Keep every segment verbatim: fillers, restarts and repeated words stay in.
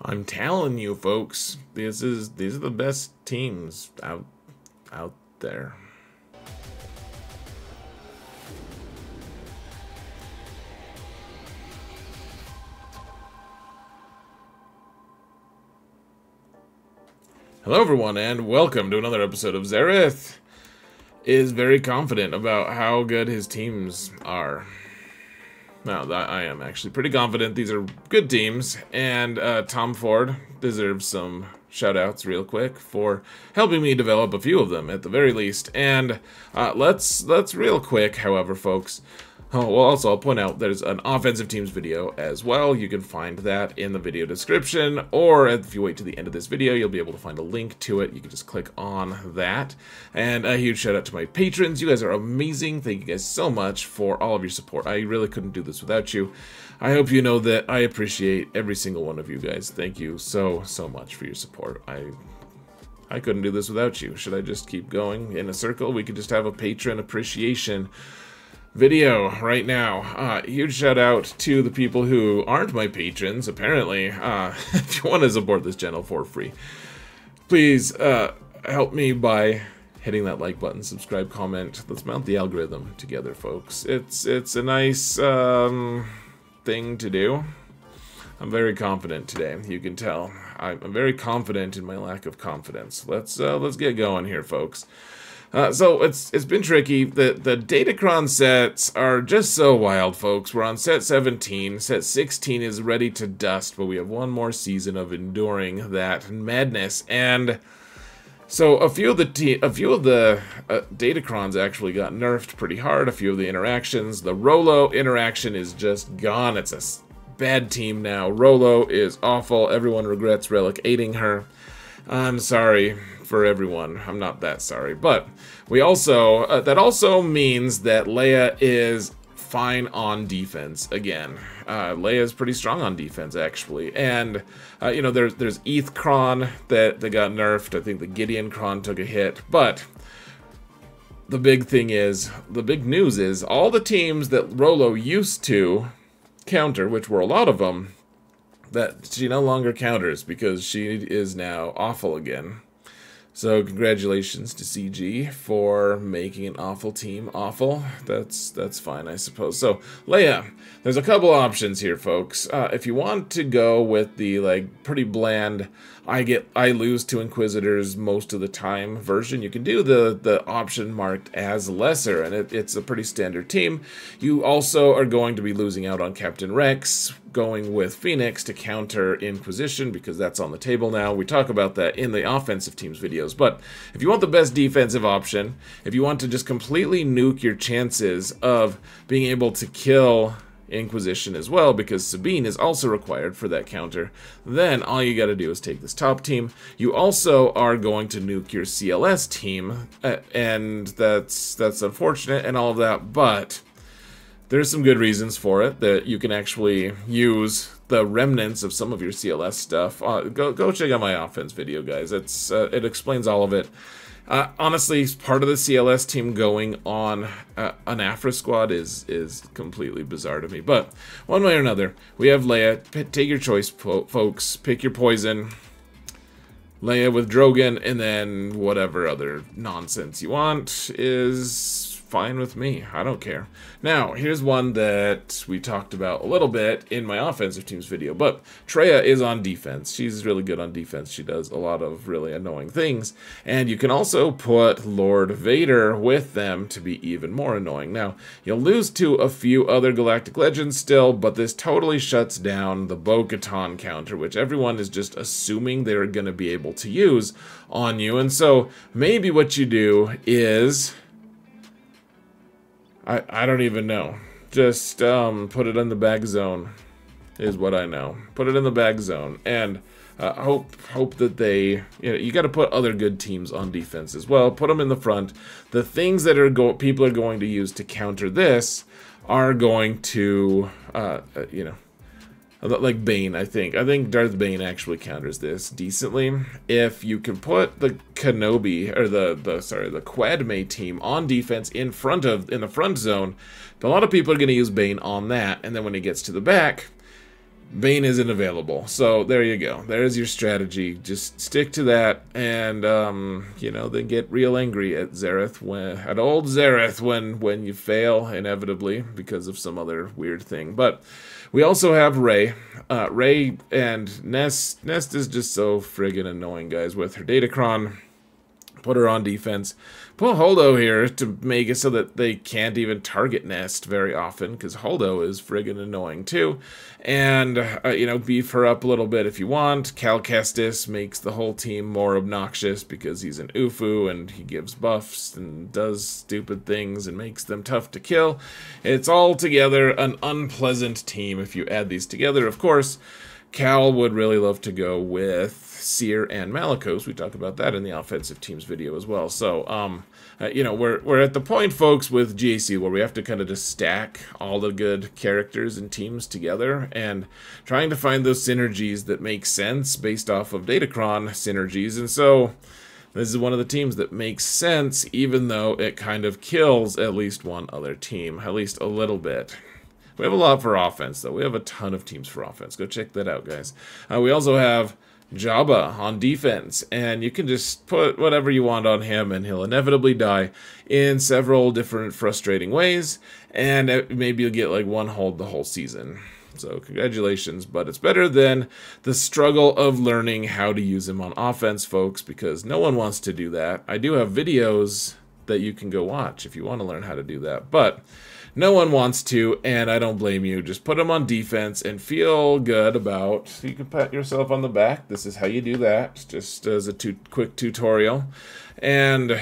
I'm telling you, folks, this is these are the best teams out out there. Hello everyone, and welcome to another episode of Xaereth is very confident about how good his teams are. Now, I am actually pretty confident these are good teams, and uh, Tom Ford deserves some shout-outs real quick for helping me develop a few of them, at the very least. And uh, let's, let's real quick, however, folks, oh, well, also, I'll point out there's an offensive teams video as well. You can find that in the video description, or if you wait to the end of this video, you'll be able to find a link to it. You can just click on that. And a huge shout out to my patrons. You guys are amazing. Thank you guys so much for all of your support. I really couldn't do this without you. I hope you know that I appreciate every single one of you guys. Thank you so, so much for your support. I... I couldn't do this without you. Should I just keep going in a circle? We could just have a patron appreciation video right now. Uh, huge shout out to the people who aren't my patrons, apparently. Uh, if you want to support this channel for free, please uh, help me by hitting that like button, subscribe, comment. Let's mount the algorithm together, folks. It's it's a nice um, thing to do. I'm very confident today. You can tell. I'm very confident in my lack of confidence. Let's uh, let's get going here, folks. Uh, so it's it's been tricky. The the Datacron sets are just so wild, folks. We're on set seventeen. Set sixteen is ready to dust, but we have one more season of enduring that madness. And so a few of the te a few of the uh, Datacrons actually got nerfed pretty hard. A few of the interactions. The Rolo interaction is just gone. It's a bad team now. Rolo is awful. Everyone regrets Relic aiding her. I'm sorry for everyone. I'm not that sorry, but we also uh, that also means that Leia is fine on defense again. Uh, Leia is pretty strong on defense actually, and uh, you know there's there's E T H Kron that that got nerfed. I think the Gideon Kron took a hit, but the big thing is the big news is all the teams that Rolo used to counter, which were a lot of them, that she no longer counters because she is now awful again. So congratulations to C G for making an awful team awful. That's that's fine, I suppose. So Leia, there's a couple options here, folks. Uh, if you want to go with the like pretty bland, I get I lose to Inquisitors most of the time version, you can do the the option marked as lesser, and it, it's a pretty standard team. You also are going to be losing out on Captain Rex, going with Phoenix to counter Inquisition because that's on the table now. We talk about that in the offensive teams videos, but if you want the best defensive option, if you want to just completely nuke your chances of being able to kill Inquisition as well, because Sabine is also required for that counter, then all you gotta do is take this top team. You also are going to nuke your C L S team, uh, and that's that's unfortunate and all of that, but there's some good reasons for it, that you can actually use the remnants of some of your C L S stuff. Uh, go, go check out my offense video, guys. It's, uh, it explains all of it. Uh, honestly, part of the C L S team going on uh, an Aphra squad is is completely bizarre to me. But one way or another, we have Leia. P take your choice, po folks. Pick your poison. Leia with Drogon, and then whatever other nonsense you want is fine with me. I don't care. Now, here's one that we talked about a little bit in my offensive teams video, but Treya is on defense. She's really good on defense. She does a lot of really annoying things, and you can also put Lord Vader with them to be even more annoying. Now, you'll lose to a few other Galactic Legends still, but this totally shuts down the Bo-Katan counter, which everyone is just assuming they're going to be able to use on you, and so maybe what you do is I, I don't even know. Just um, put it in the back zone is what I know. Put it in the back zone. And uh, hope hope that they... You know, you got to put other good teams on defense as well. Put them in the front. The things that are go people are going to use to counter this are going to... Uh, you know... Like Bane, I think. I think Darth Bane actually counters this decently. If you can put the Kenobi or the the sorry the Quadmay team on defense in front of in the front zone, a lot of people are going to use Bane on that, and then when he gets to the back, Bane isn't available. So there you go. There's your strategy. Just stick to that, and um, you know, then get real angry at Xaereth when at old Xaereth when when you fail inevitably because of some other weird thing. But we also have Rey. Uh, Rey and Nest. Nest is just so friggin' annoying, guys. With her Datacron, put her on defense. Pull Holdo here to make it so that they can't even target Nest very often, because Holdo is friggin' annoying too. And, uh, you know, beef her up a little bit if you want. Cal Kestis makes the whole team more obnoxious because he's an Ufu and he gives buffs and does stupid things and makes them tough to kill. It's all together an unpleasant team if you add these together. Of course, Cal would really love to go with Seer and Malakos. We talked about that in the offensive teams video as well. So, um, uh, you know, we're, we're at the point, folks, with G A C where we have to kind of just stack all the good characters and teams together and trying to find those synergies that make sense based off of Datacron synergies. And so this is one of the teams that makes sense, even though it kind of kills at least one other team, at least a little bit. We have a lot for offense, though. We have a ton of teams for offense. Go check that out, guys. Uh, we also have Jabba on defense, and you can just put whatever you want on him and he'll inevitably die in several different frustrating ways, and maybe you'll get like one hold the whole season. So congratulations, but it's better than the struggle of learning how to use him on offense, folks, because no one wants to do that. I do have videos that you can go watch if you want to learn how to do that, but no one wants to, and I don't blame you. Just put them on defense and feel good about. You can pat yourself on the back. This is how you do that. Just as a too quick tutorial, and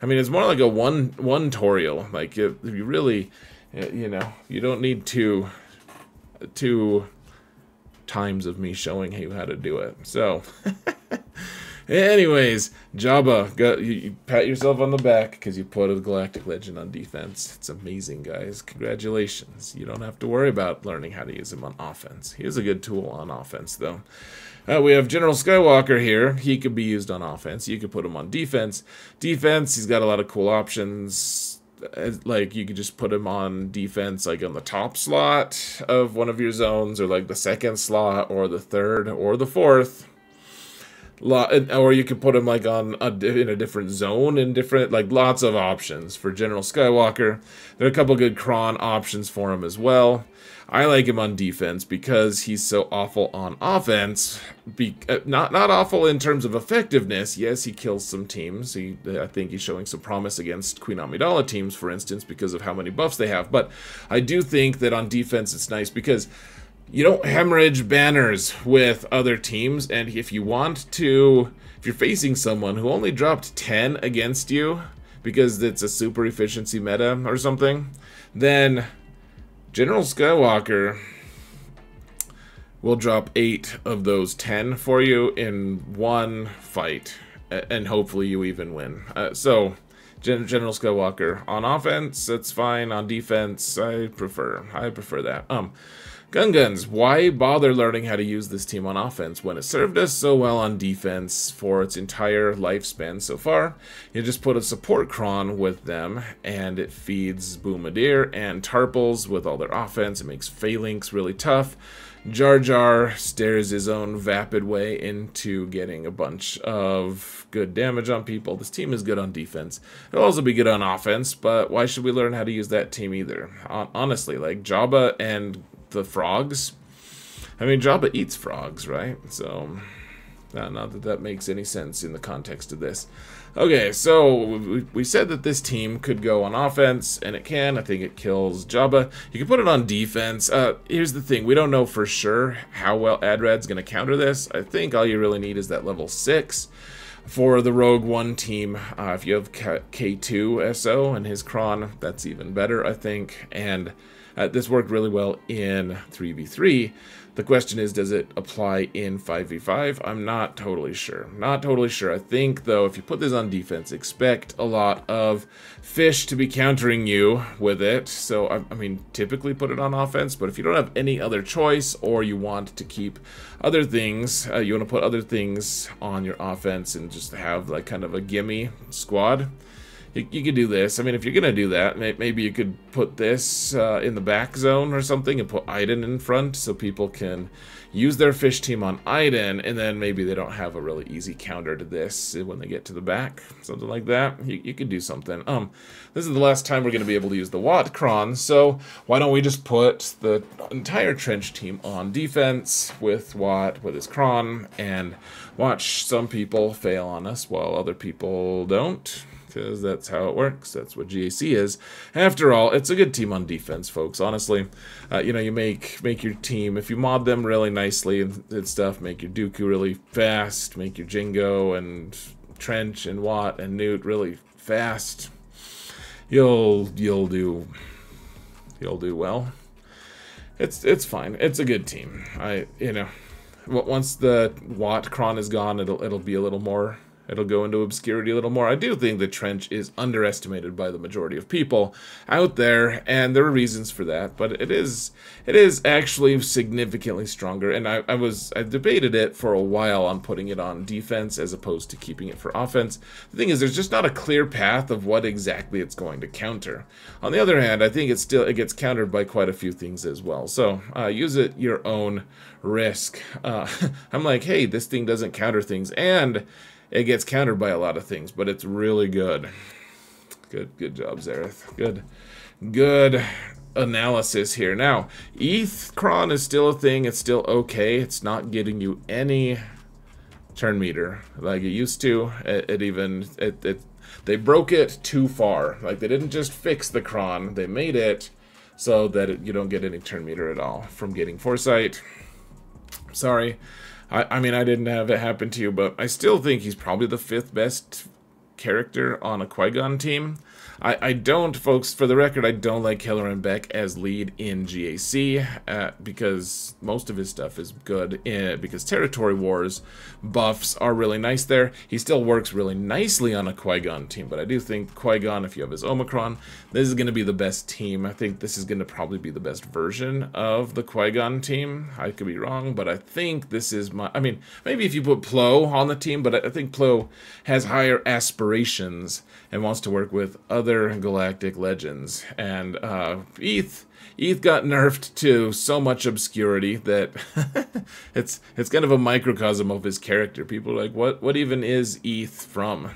I mean it's more like a one one tutorial. Like if you really, you know, you don't need two two times of me showing you how to do it. So. Anyways, Jabba, go, you, you pat yourself on the back because you put a Galactic Legend on defense. It's amazing, guys. Congratulations. You don't have to worry about learning how to use him on offense. He is a good tool on offense, though. Uh, we have General Skywalker here. He could be used on offense. You could put him on defense. Defense, he's got a lot of cool options. Like, you could just put him on defense, like, on the top slot of one of your zones, or, like, the second slot, or the third, or the fourth. Or you could put him like on a, in a different zone, and different, like, lots of options for General Skywalker. There are a couple good Kron options for him as well. I like him on defense because he's so awful on offense. Be, uh, not not awful in terms of effectiveness. Yes, he kills some teams. He, I think he's showing some promise against Queen Amidala teams, for instance, because of how many buffs they have. But I do think that on defense it's nice because you don't hemorrhage banners with other teams, and if you want to, if you're facing someone who only dropped ten against you because it's a super efficiency meta or something, then General Skywalker will drop eight of those ten for you in one fight, and hopefully you even win. Uh, so, General Skywalker on offense, that's fine. On defense, I prefer, I prefer that. Um. Gun Guns, why bother learning how to use this team on offense when it served us so well on defense for its entire lifespan so far? You just put a support Kron with them, and it feeds Boomadir and Tarples with all their offense. It makes Phalanx really tough. Jar Jar stares his own vapid way into getting a bunch of good damage on people. This team is good on defense. It'll also be good on offense, but why should we learn how to use that team either? Honestly, like Jabba and the frogs. I mean, Jabba eats frogs, right? So, not, not that that makes any sense in the context of this. Okay, so we, we said that this team could go on offense, and it can. I think it kills Jabba. You can put it on defense. Uh, here's the thing. We don't know for sure how well Adrad's going to counter this. I think all you really need is that level six. For the Rogue One team, uh, if you have K two S O and his Kron, that's even better, I think. And Uh, this worked really well in three v three. The question is, does it apply in five v five? I'm not totally sure. Not totally sure. I think, though, if you put this on defense, expect a lot of fish to be countering you with it. So, I, I mean, typically put it on offense, but if you don't have any other choice, or you want to keep other things, uh, you want to put other things on your offense and just have, like, kind of a gimme squad, you, you could do this. I mean, if you're gonna do that, maybe you could put this uh, in the back zone or something and put Iden in front so people can use their fish team on Iden, and then maybe they don't have a really easy counter to this when they get to the back, something like that. You, you could do something. Um, this is the last time we're gonna be able to use the Watt Kron, so why don't we just put the entire Trench team on defense with Watt, with his Kron, and watch some people fail on us while other people don't, because that's how it works. That's what G A C is. After all, it's a good team on defense, folks. Honestly, uh, you know, you make make your team, if you mod them really nicely and, and stuff, make your Dooku really fast, make your Jingo and Trench and Watt and Newt really fast. You'll you'll do you'll do well. It's it's fine. It's a good team. I you know, once the Watt Kron is gone, it'll it'll be a little more. It'll go into obscurity a little more. I do think the Trench is underestimated by the majority of people out there, and there are reasons for that, but it is it is actually significantly stronger, and I, I was I debated it for a while on putting it on defense as opposed to keeping it for offense. The thing is, there's just not a clear path of what exactly it's going to counter. On the other hand, I think it's still it gets countered by quite a few things as well, so uh, use it your own risk. Uh, I'm like, hey, this thing doesn't counter things, and it gets countered by a lot of things, but it's really good. Good, good job, Xaereth. Good, good analysis here. Now, E T H Kron is still a thing. It's still okay. It's not getting you any turn meter like it used to. It, it even it, it they broke it too far. Like, they didn't just fix the Kron. They made it so that it, you don't get any turn meter at all from getting foresight. Sorry. I mean, I didn't have it happen to you, but I still think he's probably the fifth best character on a Qui-Gon team. I, I don't, folks, for the record, I don't like Halloran Beck as lead in G A C, uh, because most of his stuff is good, in, because Territory Wars buffs are really nice there. He still works really nicely on a Qui-Gon team, but I do think Qui-Gon, if you have his Omicron, this is going to be the best team. I think this is going to probably be the best version of the Qui-Gon team. I could be wrong, but I think this is my... I mean, maybe if you put Plo on the team, but I think Plo has higher aspirations and wants to work with other Galactic Legends, and uh, E T H E T H got nerfed to so much obscurity that it's it's kind of a microcosm of his character. People are like, what what even is E T H from?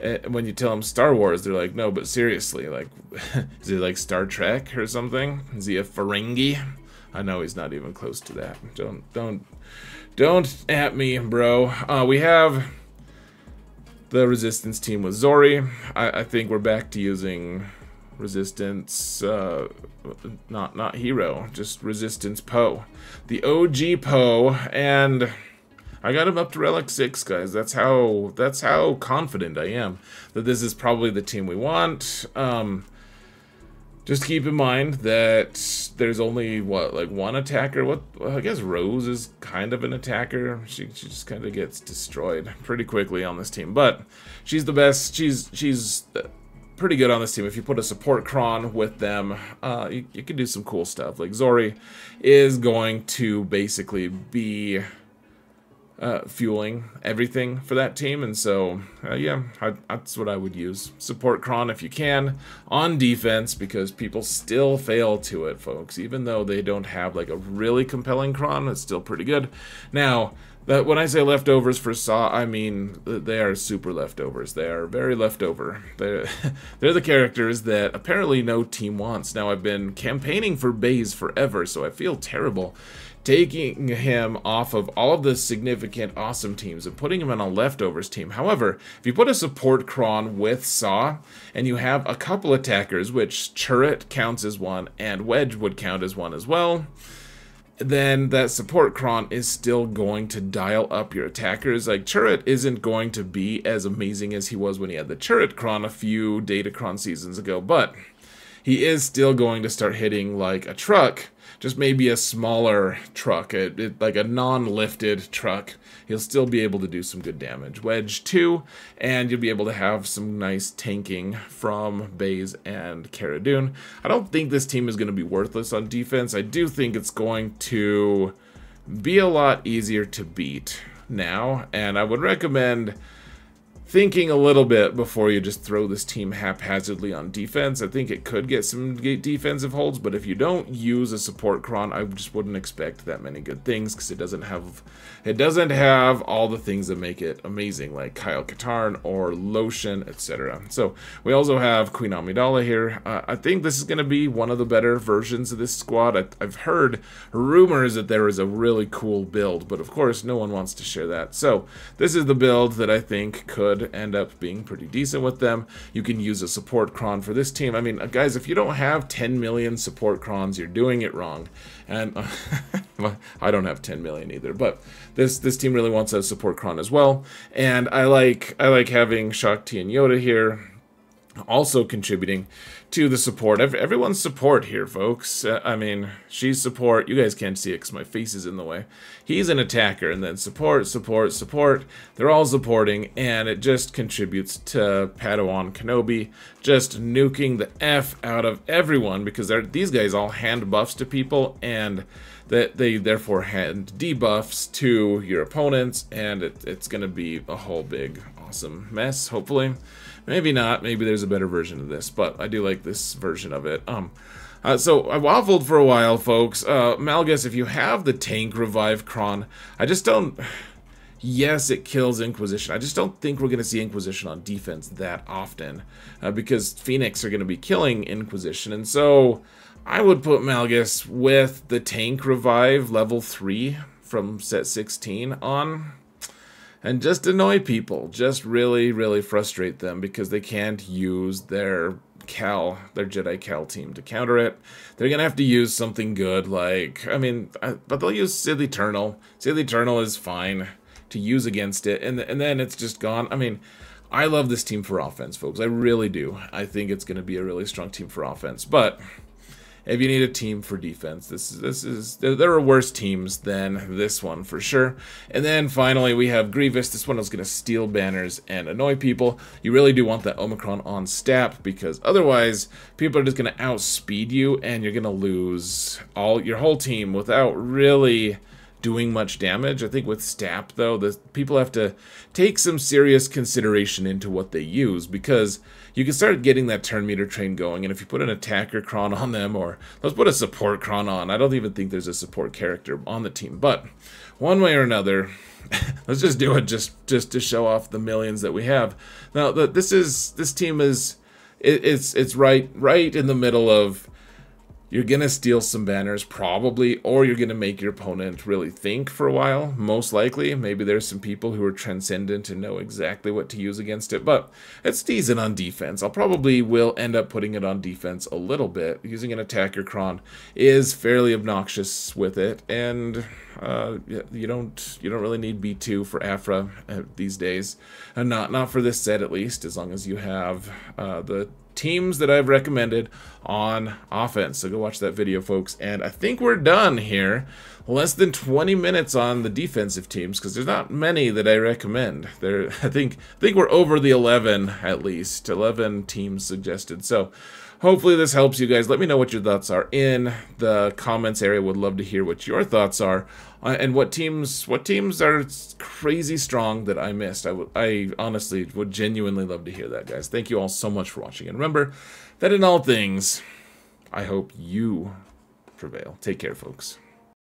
And when you tell them Star Wars, they're like, no, but seriously, like, is he like Star Trek or something? Is he a Ferengi? I know he's not even close to that. Don't don't don't at me, bro. Uh, we have the Resistance team with Zori. I, I think we're back to using Resistance, uh, not not Hero, just Resistance Poe, the O G Poe, and I got him up to Relic six, guys. That's how that's how confident I am that this is probably the team we want. Um, just keep in mind that there's only what like one attacker. What well, I guess Rose is kind of an attacker. She she just kind of gets destroyed pretty quickly on this team, but she's the best. She's she's pretty good on this team. If you put a support Kron with them, uh, you, you can do some cool stuff. Like, Zori is going to basically be Uh, fueling everything for that team, and so uh, yeah, I, that's what I would use. Support Kron if you can on defense, because people still fail to it, folks. Even though they don't have like a really compelling Kron, it's still pretty good. Now, that when I say leftovers for Saw, I mean they are super leftovers. They are very leftover. They're they're the characters that apparently no team wants. Now, I've been campaigning for Baze forever, so I feel terrible taking him off of all of the significant awesome teams and putting him on a leftovers team. However, if you put a support Kron with Saw and you have a couple attackers, which Churret counts as one and Wedge would count as one as well, then that support Kron is still going to dial up your attackers. Like, Churret isn't going to be as amazing as he was when he had the Churret Kron a few Datacron seasons ago, but he is still going to start hitting like a truck, just maybe a smaller truck, it, it, like a non-lifted truck. He'll still be able to do some good damage. Wedge too, and you'll be able to have some nice tanking from Baze and Cara Dune. I don't think this team is going to be worthless on defense. I do think it's going to be a lot easier to beat now, and I would recommend thinking a little bit before you just throw this team haphazardly on defense. I think it could get some defensive holds, but if you don't use a support Kron, I just wouldn't expect that many good things, because it doesn't have it doesn't have all the things that make it amazing, like Kyle Katarn or Lotion, et cetera. So we also have Queen Amidala here. Uh, I think this is going to be one of the better versions of this squad. I, I've heard rumors that there is a really cool build, but of course no one wants to share that. So this is the build that I think could end up being pretty decent with them. You can use a support Kron for this team. I mean, guys, if you don't have ten million support Krons, you're doing it wrong. And uh, I don't have ten million either, but this this team really wants a support Kron as well. And I like I like having Shakti and Yoda here, also contributing to the support. Everyone's support here, folks. Uh, I mean, she's support. You guys can't see it because my face is in the way. He's an attacker, and then support, support, support. They're all supporting, and it just contributes to Padawan Kenobi just nuking the F out of everyone, because they're, these guys all hand buffs to people, and that they therefore hand debuffs to your opponents, and it, it's going to be a whole big awesome mess, hopefully. Maybe not. Maybe there's a better version of this, but I do like this version of it. Um, uh, so I waffled for a while, folks. Uh, Malgus, if you have the tank revive Kron, I just don't... Yes, it kills Inquisition. I just don't think we're going to see Inquisition on defense that often, uh, because Phoenix are going to be killing Inquisition, and so I would put Malgus with the tank revive level three from set sixteen on, and just annoy people, just really, really frustrate them, because they can't use their Cal, their Jedi Cal team to counter it. They're going to have to use something good, like, I mean, I, but they'll use Sith Eternal. Sith Eternal is fine to use against it, and, and then it's just gone. I mean, I love this team for offense, folks. I really do. I think it's going to be a really strong team for offense, but if you need a team for defense, this is, this is there are worse teams than this one for sure. And then finally we have Grievous. This one is going to steal banners and annoy people. You really do want that Omicron on staff, because otherwise people are just going to outspeed you, and you're going to lose all your whole team without really doing much damage. I think with Stap, though, the people have to take some serious consideration into what they use, because you can start getting that turn meter train going, and if you put an attacker Kron on them, or let's put a support Kron on. I don't even think there's a support character on the team, but one way or another, let's just do it just just to show off the millions that we have. Now, the, this is this team is it, it's it's right right in the middle of, you're going to steal some banners, probably, or you're going to make your opponent really think for a while, most likely. Maybe there's some people who are transcendent and know exactly what to use against it, but it's decent on defense. I'll probably will end up putting it on defense a little bit. Using an attacker Kron is fairly obnoxious with it, and uh, you don't you don't really need B two for Aphra these days, and not, not for this set at least, as long as you have uh, the teams that I've recommended on offense. So go watch that video, folks, and I think we're done here. Less than twenty minutes on the defensive teams, because there's not many that I recommend. There, I think I think we're over the eleven, at least eleven teams suggested. So hopefully this helps you guys. Let me know what your thoughts are in the comments area. Would love to hear what your thoughts are, uh, and what teams what teams are crazy strong that I missed. I, I honestly would genuinely love to hear that, guys. Thank you all so much for watching, and remember that in all things, I hope you prevail. Take care, folks.